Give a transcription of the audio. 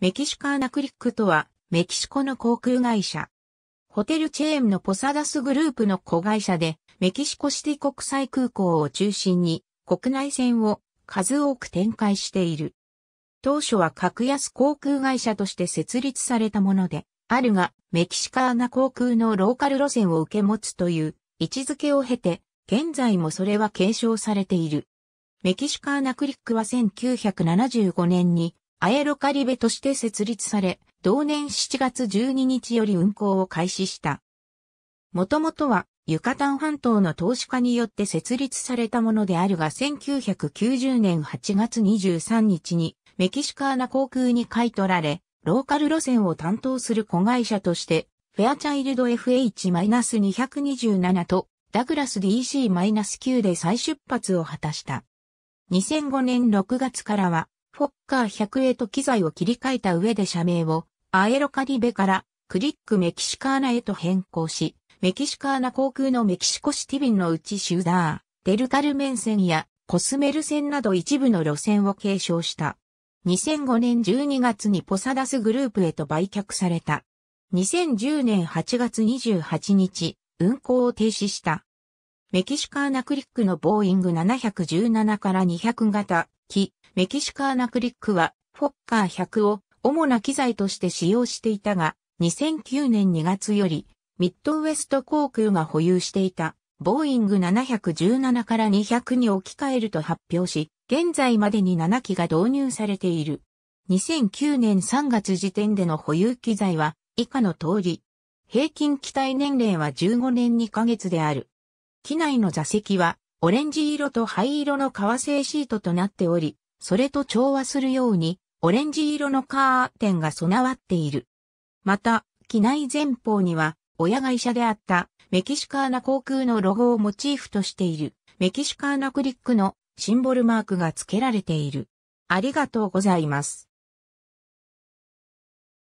メキシカーナクリックとは、メキシコの航空会社。ホテルチェーンのポサダスグループの子会社で、メキシコシティ国際空港を中心に、国内線を数多く展開している。当初は格安航空会社として設立されたもので、あるが、メキシカーナ航空のローカル路線を受け持つという位置づけを経て、現在もそれは継承されている。メキシカーナクリックは1975年に、アエロカリベとして設立され、同年7月12日より運航を開始した。もともとはユカタン半島の投資家によって設立されたものであるが1990年8月23日にメキシカーナ航空に買い取られ、ローカル路線を担当する子会社として、フェアチャイルド FH-227 とダグラス DC-9 で再出発を果たした。2005年6月からは、フォッカー100へと機材を切り替えた上で社名をアエロカリベからクリックメキシカーナへと変更し、メキシカーナ航空のメキシコシティ便のうちシュダー、デルカルメン線やコスメル線など一部の路線を継承した。2005年12月にポサダスグループへと売却された。2010年8月28日、運航を停止した。メキシカーナクリックのボーイング717から200型機、メキシカーナクリックはフォッカー100を主な機材として使用していたが、2009年2月よりミッドウエスト航空が保有していたボーイング717から200に置き換えると発表し、現在までに7機が導入されている。2009年3月時点での保有機材は以下の通り、平均機体年齢は15年2ヶ月である。機内の座席はオレンジ色と灰色の革製シートとなっており、それと調和するように、オレンジ色のカーテンが備わっている。また、機内前方には、親会社であった、メキシカーナ航空のロゴをモチーフとしている、メキシカーナクリックのシンボルマークが付けられている。ありがとうございます。